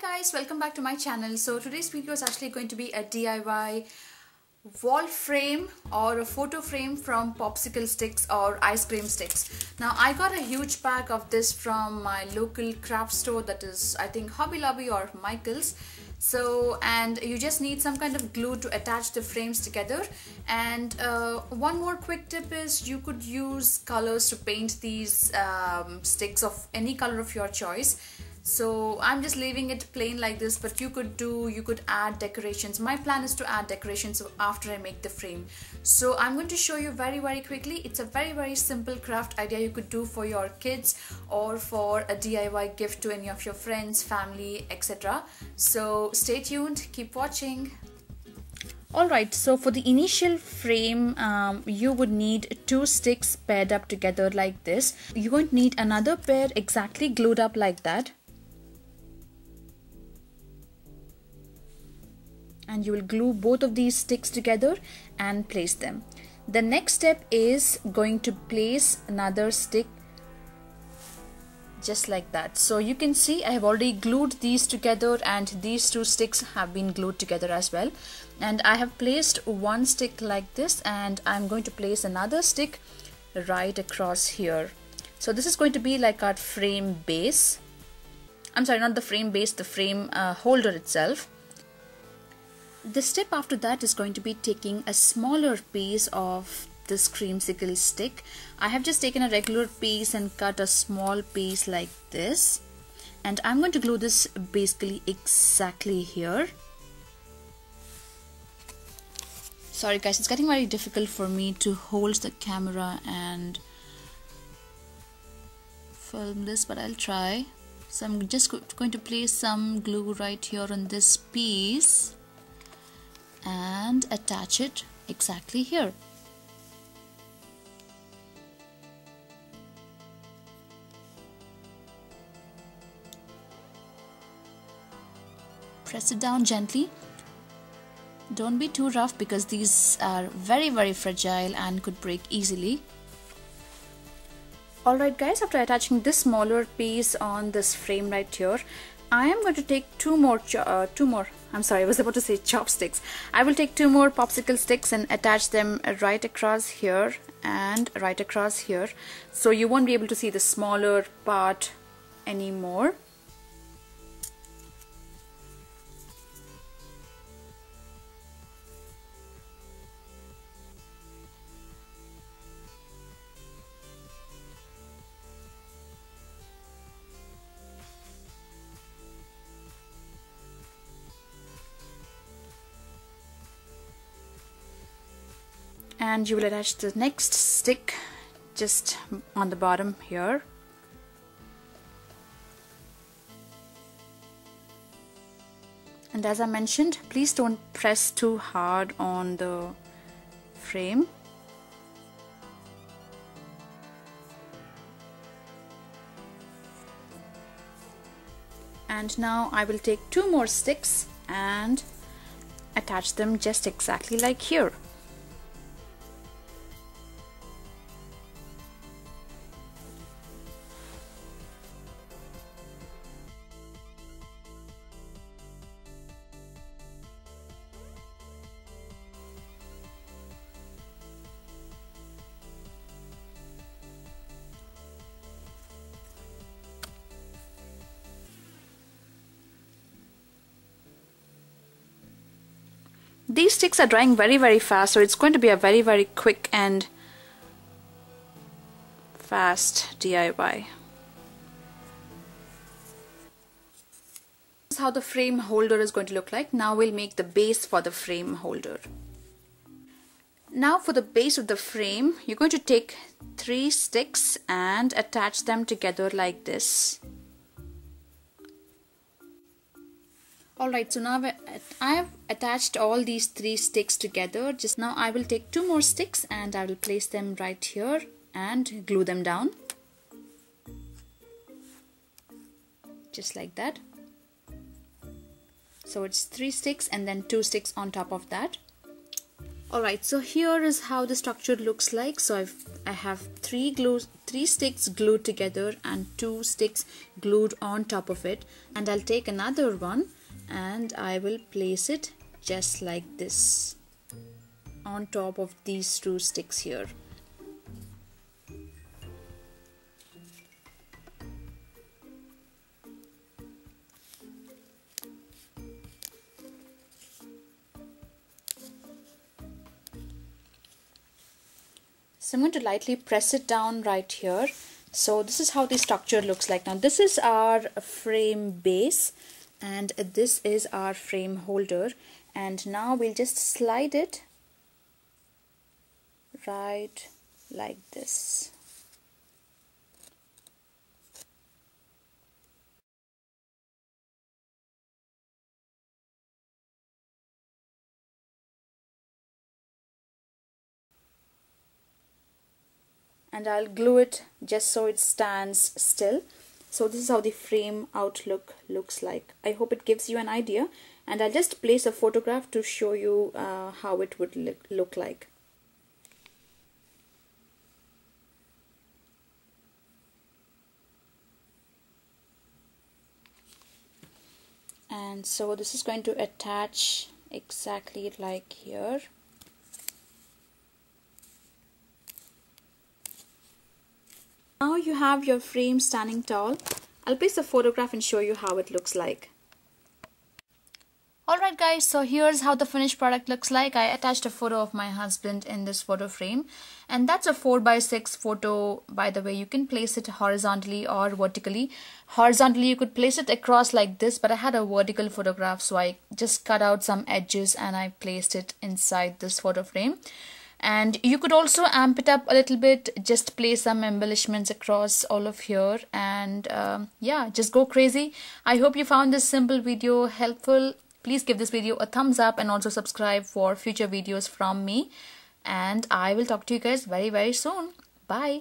Hi guys, welcome back to my channel. So today's video is actually going to be a DIY wall frame or a photo frame from popsicle sticks or ice cream sticks. Now I got a huge pack of this from my local craft store, that is I think Hobby Lobby or Michael's. So, and you just need some kind of glue to attach the frames together. And one more quick tip is you could use colors to paint these sticks of any color of your choice. So I'm just leaving it plain like this, but you could add decorations. My plan is to add decorations after I make the frame. So I'm going to show you very quickly. It's a very simple craft idea you could do for your kids or for a DIY gift to any of your friends, family, etc. So stay tuned, keep watching. Alright, so for the initial frame, you would need two sticks paired up together like this. You're going to need another pair exactly glued up like that. And you will glue both of these sticks together and place them. The next step is going to place another stick just like that. So you can see I have already glued these together, and these two sticks have been glued together as well. And I have placed one stick like this, and I'm going to place another stick right across here. So this is going to be like our frame base. I'm sorry, not the frame base, the frame holder itself. The step after that is going to be taking a smaller piece of this creamsicle stick. I have just taken a regular piece and cut a small piece like this, and I'm going to glue this basically exactly here. Sorry guys, it's getting very difficult for me to hold the camera and film this, but I'll try. So I'm just going to place some glue right here on this piece and attach it exactly here. Press it down gently. Don't be too rough, because these are very fragile and could break easily. Alright guys, after attaching this smaller piece on this frame right here, I am going to take two more chopsticks. I will take two more popsicle sticks and attach them right across here and right across here. So you won't be able to see the smaller part anymore. And you will attach the next stick just on the bottom here. And as I mentioned, please don't press too hard on the frame. And now I will take two more sticks and attach them just exactly like here. These sticks are drying very fast, so it's going to be a very quick and fast DIY. This is how the frame holder is going to look like. Now we'll make the base for the frame holder. Now for the base of the frame, you're going to take three sticks and attach them together like this. Alright, so now I have attached all these three sticks together. Just now I will take two more sticks and I will place them right here and glue them down. Just like that. So it's three sticks and then two sticks on top of that. Alright, so here is how the structure looks like. So I have three sticks glued together and two sticks glued on top of it, and I'll take another one and I will place it just like this on top of these two sticks here. So I'm going to lightly press it down right here. So this is how the structure looks like. Now this is our frame base and this is our frame holder, and now we'll just slide it right like this. And I'll glue it just so it stands still. So this is how the frame outlook looks like. I hope it gives you an idea, and I'll just place a photograph to show you how it would look like. And so this is going to attach exactly like here. Now you have your frame standing tall. I'll place a photograph and show you how it looks like. Alright guys, so here's how the finished product looks like. I attached a photo of my husband in this photo frame, and that's a 4x6 photo. By the way, you can place it horizontally or vertically. Horizontally you could place it across like this, but I had a vertical photograph, so I just cut out some edges and I placed it inside this photo frame. And you could also amp it up a little bit, just place some embellishments across all of here, and yeah, just go crazy. I hope you found this simple video helpful. Please give this video a thumbs up and also subscribe for future videos from me, and I will talk to you guys very, very soon. Bye.